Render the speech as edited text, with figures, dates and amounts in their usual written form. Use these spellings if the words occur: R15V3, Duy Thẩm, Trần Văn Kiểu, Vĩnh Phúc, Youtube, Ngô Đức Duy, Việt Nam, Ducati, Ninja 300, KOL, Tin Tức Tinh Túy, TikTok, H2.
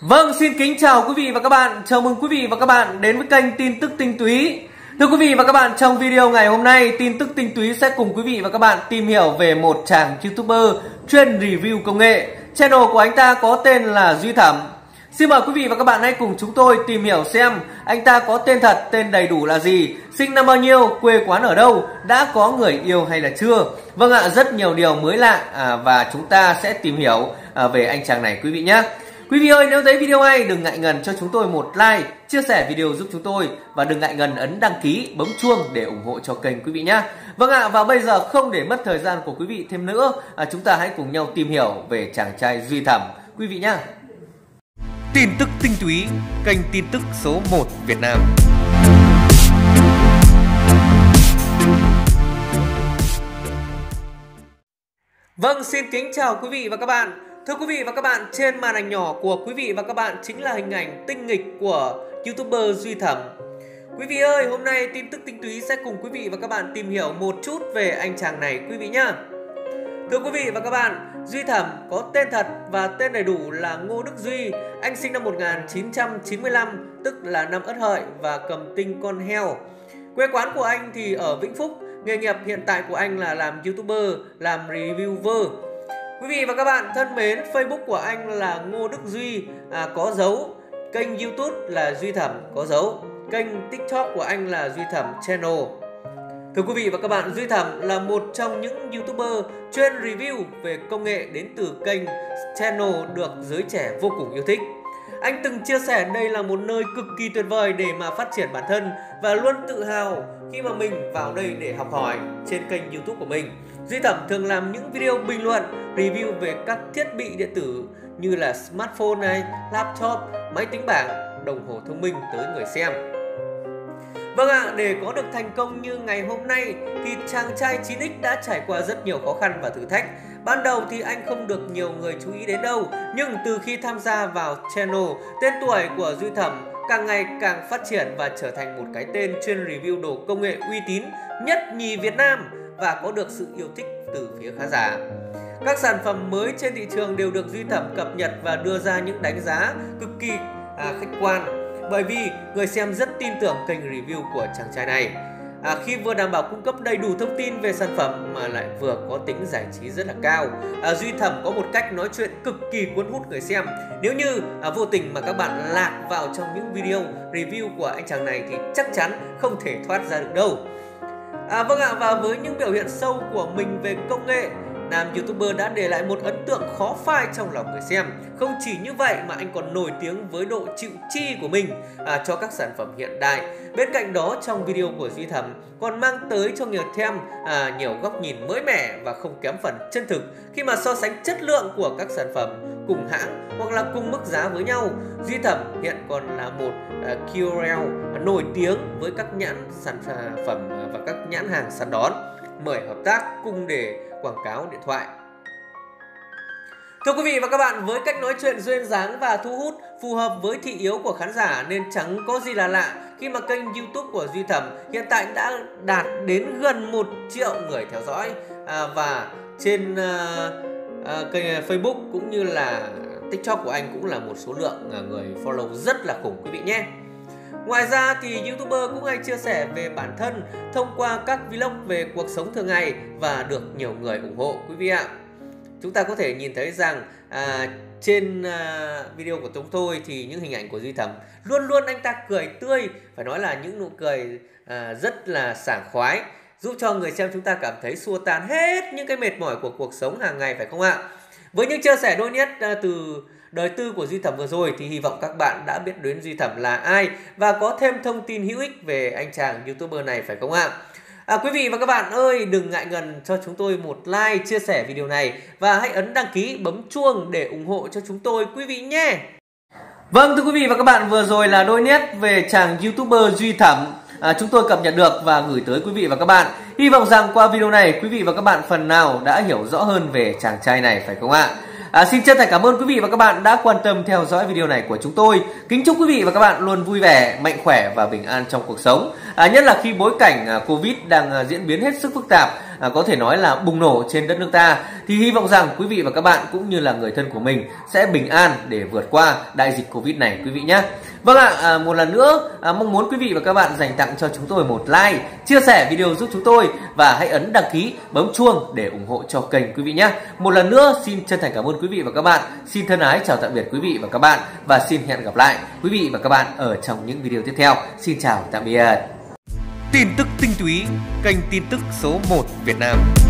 Vâng, xin kính chào quý vị và các bạn. Chào mừng quý vị và các bạn đến với kênh Tin Tức Tinh Túy. Thưa quý vị và các bạn, trong video ngày hôm nay, Tin Tức Tinh Túy sẽ cùng quý vị và các bạn tìm hiểu về một chàng YouTuber chuyên review công nghệ. Channel của anh ta có tên là Duy Thẩm. Xin mời quý vị và các bạn hãy cùng chúng tôi tìm hiểu xem anh ta có tên thật, tên đầy đủ là gì, sinh năm bao nhiêu, quê quán ở đâu, đã có người yêu hay là chưa. Vâng ạ, rất nhiều điều mới lạ và chúng ta sẽ tìm hiểu về anh chàng này quý vị nhé. Quý vị ơi, nếu thấy video hay đừng ngại ngần cho chúng tôi một like, chia sẻ video giúp chúng tôi và đừng ngại ngần ấn đăng ký, bấm chuông để ủng hộ cho kênh quý vị nhé. Vâng ạ, và bây giờ không để mất thời gian của quý vị thêm nữa, chúng ta hãy cùng nhau tìm hiểu về chàng trai Duy Thẩm quý vị nhé. Tin Tức Tinh Túy, kênh tin tức số 1 Việt Nam. Vâng, xin kính chào quý vị và các bạn. Thưa quý vị và các bạn, trên màn ảnh nhỏ của quý vị và các bạn chính là hình ảnh tinh nghịch của YouTuber Duy Thẩm. Quý vị ơi, hôm nay Tin Tức Tinh Túy sẽ cùng quý vị và các bạn tìm hiểu một chút về anh chàng này quý vị nhá. Thưa quý vị và các bạn, Duy Thẩm có tên thật và tên đầy đủ là Ngô Đức Duy. Anh sinh năm 1995, tức là năm Ất Hợi và cầm tinh con heo. Quê quán của anh thì ở Vĩnh Phúc. Nghề nghiệp hiện tại của anh là làm YouTuber, làm reviewer. Quý vị và các bạn thân mến, Facebook của anh là Ngô Đức Duy có dấu, kênh YouTube là Duy Thẩm có dấu, kênh TikTok của anh là Duy Thẩm Channel. Thưa quý vị và các bạn, Duy Thẩm là một trong những YouTuber chuyên review về công nghệ đến từ kênh Channel được giới trẻ vô cùng yêu thích. Anh từng chia sẻ đây là một nơi cực kỳ tuyệt vời để mà phát triển bản thân và luôn tự hào khi mà mình vào đây để học hỏi. Trên kênh YouTube của mình, Duy Thẩm thường làm những video bình luận, review về các thiết bị điện tử như là smartphone này, laptop, máy tính bảng, đồng hồ thông minh tới người xem. Vâng ạ, để có được thành công như ngày hôm nay thì chàng trai 9X đã trải qua rất nhiều khó khăn và thử thách. Ban đầu thì anh không được nhiều người chú ý đến đâu, nhưng từ khi tham gia vào channel, tên tuổi của Duy Thẩm càng ngày càng phát triển và trở thành một cái tên chuyên review đồ công nghệ uy tín nhất nhì Việt Nam và có được sự yêu thích từ phía khán giả. Các sản phẩm mới trên thị trường đều được Duy Thẩm cập nhật và đưa ra những đánh giá cực kỳ khách quan, bởi vì người xem rất tin tưởng kênh review của chàng trai này. Khi vừa đảm bảo cung cấp đầy đủ thông tin về sản phẩm mà lại vừa có tính giải trí rất là cao. Duy Thẩm có một cách nói chuyện cực kỳ cuốn hút người xem. Nếu như vô tình mà các bạn lạc vào trong những video review của anh chàng này thì chắc chắn không thể thoát ra được đâu. Vâng ạ, và với những biểu hiện sâu của mình về công nghệ, nam YouTuber đã để lại một ấn tượng khó phai trong lòng người xem. Không chỉ như vậy mà anh còn nổi tiếng với độ chịu chi của mình cho các sản phẩm hiện đại. Bên cạnh đó, trong video của Duy Thẩm còn mang tới cho người xem nhiều góc nhìn mới mẻ và không kém phần chân thực khi mà so sánh chất lượng của các sản phẩm cùng hãng hoặc là cùng mức giá với nhau. Duy Thẩm hiện còn là một KOL nổi tiếng với các nhãn sản phẩm và các nhãn hàng săn đón mời hợp tác cùng để quảng cáo điện thoại. Thưa quý vị và các bạn, với cách nói chuyện duyên dáng và thu hút phù hợp với thị hiếu của khán giả nên chẳng có gì là lạ khi mà kênh YouTube của Duy Thẩm hiện tại đã đạt đến gần 1 triệu người theo dõi và trên kênh Facebook cũng như là TikTok của anh cũng là một số lượng người follow rất là khủng quý vị nhé. Ngoài ra thì YouTuber cũng hay chia sẻ về bản thân thông qua các vlog về cuộc sống thường ngày và được nhiều người ủng hộ quý vị ạ. Chúng ta có thể nhìn thấy rằng trên video của chúng tôi thì những hình ảnh của Duy Thẩm luôn luôn anh ta cười tươi, phải nói là những nụ cười rất là sảng khoái, giúp cho người xem chúng ta cảm thấy xua tan hết những cái mệt mỏi của cuộc sống hàng ngày phải không ạ? Với những chia sẻ đôi nét từ đời tư của Duy Thẩm vừa rồi thì hy vọng các bạn đã biết đến Duy Thẩm là ai và có thêm thông tin hữu ích về anh chàng YouTuber này phải không ạ? Quý vị và các bạn ơi, đừng ngại ngần cho chúng tôi một like, chia sẻ video này và hãy ấn đăng ký, bấm chuông để ủng hộ cho chúng tôi quý vị nhé. Vâng, thưa quý vị và các bạn, vừa rồi là đôi nét về chàng YouTuber Duy Thẩm chúng tôi cập nhật được và gửi tới quý vị và các bạn. Hy vọng rằng qua video này quý vị và các bạn phần nào đã hiểu rõ hơn về chàng trai này phải không ạ? Xin chân thành cảm ơn quý vị và các bạn đã quan tâm theo dõi video này của chúng tôi. Kính chúc quý vị và các bạn luôn vui vẻ, mạnh khỏe và bình an trong cuộc sống. Nhất là khi bối cảnh Covid đang diễn biến hết sức phức tạp, có thể nói là bùng nổ trên đất nước ta, thì hy vọng rằng quý vị và các bạn cũng như là người thân của mình sẽ bình an để vượt qua đại dịch Covid này quý vị nhé. Vâng ạ, một lần nữa mong muốn quý vị và các bạn dành tặng cho chúng tôi một like, chia sẻ video giúp chúng tôi và hãy ấn đăng ký, bấm chuông để ủng hộ cho kênh quý vị nhé. Một lần nữa xin chân thành cảm ơn quý vị và các bạn. Xin thân ái chào tạm biệt quý vị và các bạn và xin hẹn gặp lại quý vị và các bạn ở trong những video tiếp theo. Xin chào tạm biệt. Tin tức tinh túy, kênh tin tức số 1 Việt Nam.